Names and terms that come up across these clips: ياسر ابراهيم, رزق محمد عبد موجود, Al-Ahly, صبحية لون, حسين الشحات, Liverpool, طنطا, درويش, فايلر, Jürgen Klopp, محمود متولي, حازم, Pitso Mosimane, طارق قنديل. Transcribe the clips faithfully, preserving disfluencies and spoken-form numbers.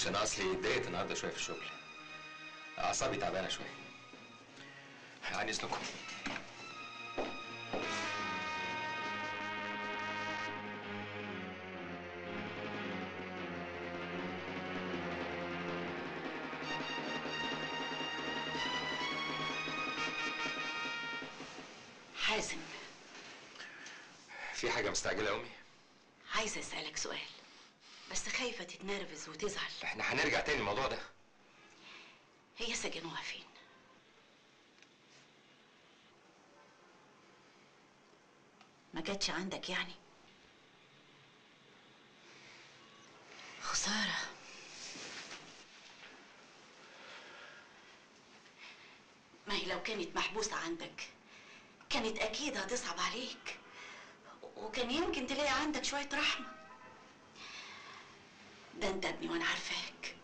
معلش انا اصلي اتضايقت النهارده شويه في الشغل. اعصابي تعبانه شويه. عن اذنكم. حازم، في حاجه مستعجله يا امي؟ عايزه اسالك سؤال بس خايفه تتنرفز وتزعل. احنا هنرجع تاني الموضوع ده. هي سجنوها فين؟ ما جاتش عندك يعني؟ خساره. ما هي لو كانت محبوسه عندك كانت اكيد هتصعب عليك، وكان يمكن تلاقي عندك شويه رحمه. ده انت ابني وانا عارفاك،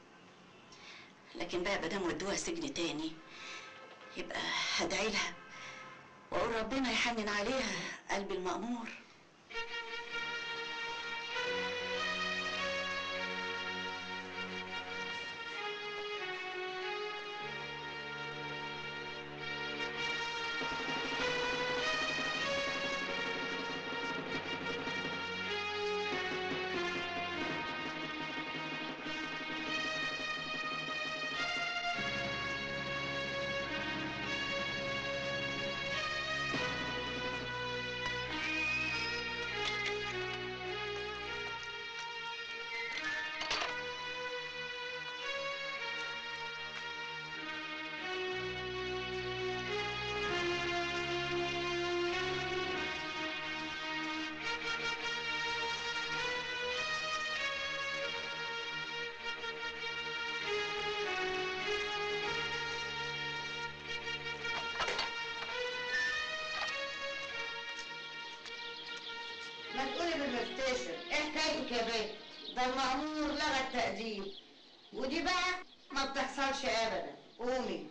لكن بقى ما دام ودوها سجن تاني يبقى هدعي لها واقول ربنا يحنن عليها قلب المأمور. ودي بقى ما بتحصلش ابدا. قومي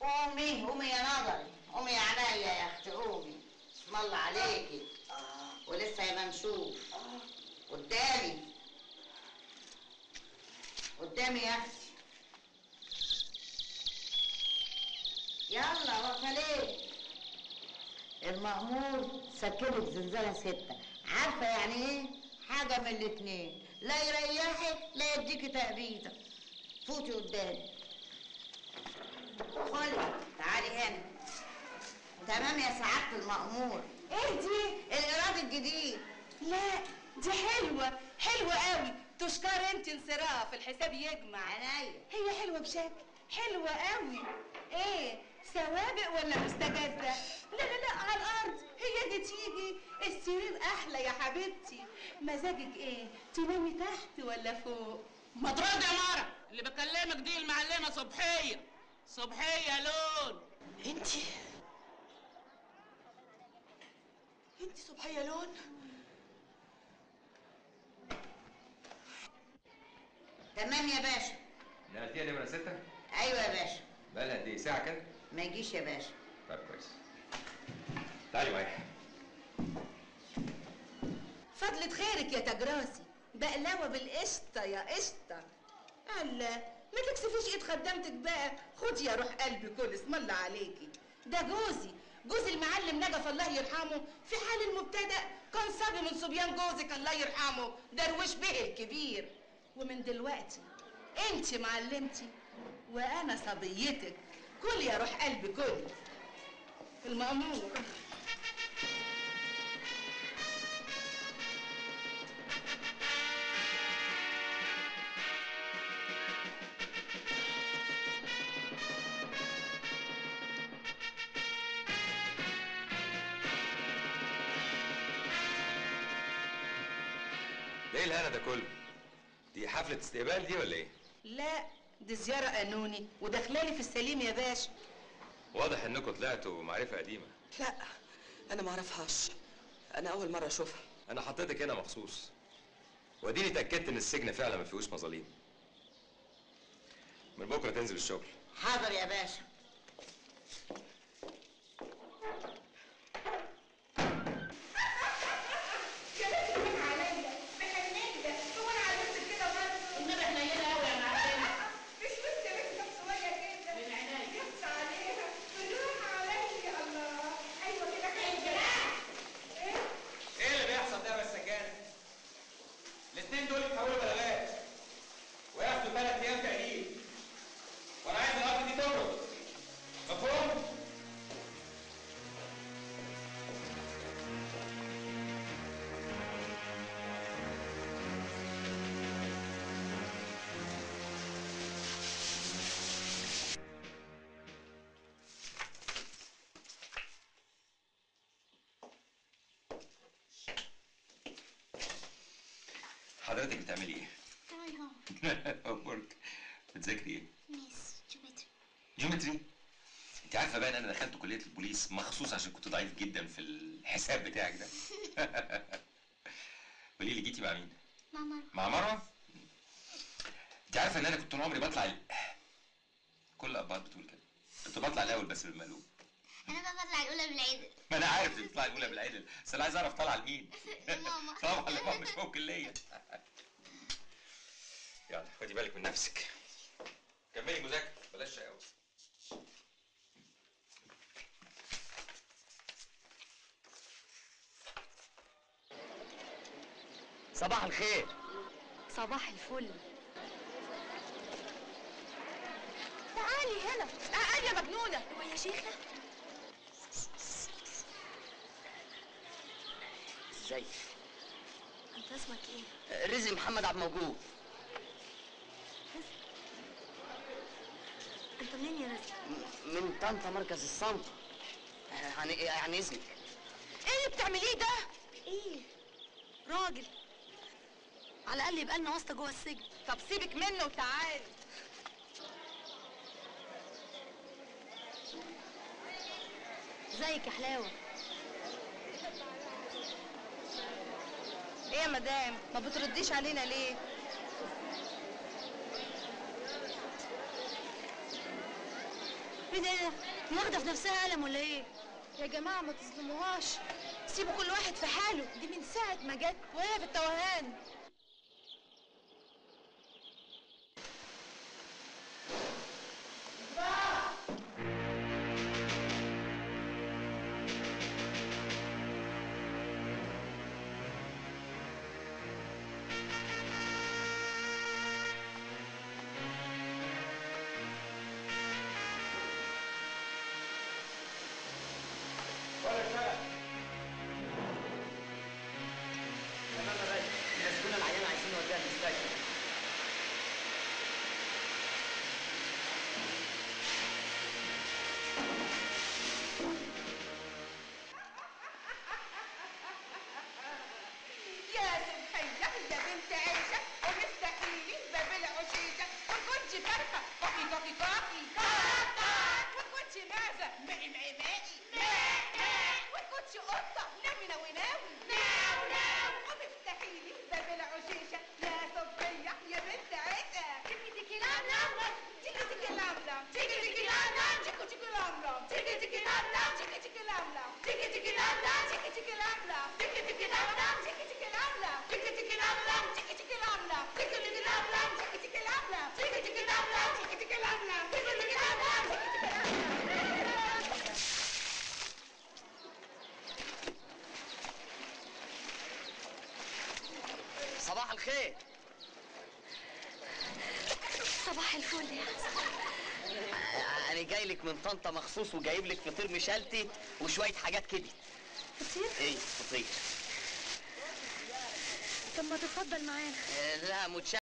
قومي قومي يا نظري، قومي يا عينيا يا اختي، قومي بسم الله عليكي. ولسه يا ممشوف قدامي قدامي يا اختي. يلا واقفه ليه؟ المأمور سكنت زلزال سته. عارفه يعني ايه؟ حاجه من الاثنين، لا يريحك لا يديكي تأبيدة. فوتي قدامي. خلي تعالي هنا. تمام يا سعادة المأمور. ايه دي؟ الإيراد الجديد. لا دي حلوة، حلوة قوي، تشكري انت انصراف الحساب يجمع. عينيا. هي حلوة بشكل، حلوة قوي. ايه؟ سوابق ولا مستجدة؟ لا لا لا على الأرض، هي دي تيجي، السرير أحلى يا حبيبتي. مزاجك إيه؟ تنامي تحت ولا فوق؟ ما ترد يا مرة، اللي بكلمك دي المعلمة صبحية، صبحية لون. أنتِ أنتِ صبحية لون؟ تمام يا باشا. نقلتيها ليه وأنا ستة؟ أيوه يا باشا. بقالها قد إيه؟ ساعة كده؟ ما يجيش يا باشا. طيب كويس. تعالي معايا. فضلة خيرك يا تجراسي، بقلاوة بالقشطة يا قشطة. الله ما تكسفيش ايد خدامتك بقى، خدي يا روح قلبي كل اسم الله عليكي. ده جوزي، جوز المعلم نجف الله يرحمه، في حال المبتدأ كان صبي من صبيان جوزك الله يرحمه درويش بيه الكبير. ومن دلوقتي انت معلمتي وانا صبيتك. كل يا روح قلبي كل. المأمور ايه الهنا ده كله؟ دي حفلة استقبال دي ولا ايه؟ لا دي زيارة قانوني وداخلالي في السليم يا باشا. واضح انكم طلعتوا معرفة قديمة. لا انا معرفهاش، انا اول مرة اشوفها. انا حطيتك هنا مخصوص واديني اتأكدت ان السجن فعلا ما فيهوش مظالم. من بكرة تنزل الشغل. حاضر يا باشا. كلامك عليا مهنيه، هو انا عملت كده برضه؟ امال احنا هنا هوم ورك. بتذاكري ايه؟ ميس جيومتري. جيومتري؟ انت عارفه بقى ان انا دخلت كليه البوليس مخصوص عشان كنت ضعيف جدا في الحساب بتاعك ده. قولي لي جيتي مع مين؟ مع مروه. مع مروه؟ انت عارفه ان انا كنت طول عمري بطلع ال... كل الابهات بتقول كده. كنت بطلع الاول بس بالمقلوب. انا بقى بطلع الاولى بالعدل. ما انا عارف انك بتطلعي الاولى بالعدل، بس انا عايز اعرف طالعه لمين. لماما. طبعا لماما مش ممكن ليا. يلا خدي بالك من نفسك. كملي مذاكره بلاش شقاوة. صباح الخير. صباح الفل. تعالي هنا، تعالي يا مجنونة. هو يا شيخة؟ ازيك؟ انت اسمك ايه؟ رزق محمد عبد موجود. انت منين يا رزق؟ من طنطا مركز الصمت. يعني عن اذنك. ايه اللي بتعمليه ده؟ ايه؟ راجل على الاقل يبقى لنا واسطه جوه السجن. طب سيبك منه وتعالي. ازيك يا حلاوه؟ ايه يا مدام؟ ما بترديش علينا ليه؟ ايه ده؟ واخده في نفسها قلم ولا ايه؟ يا جماعه ما تظلموهاش، سيبوا كل واحد في حاله، دي من ساعه ما جت وهي في التوهان. طنطا مخصوص وجايب لك فطير مشلتت وشويه حاجات كده. فطير؟ ايه فطير. طب ما تتفضل معانا. لا متشكر.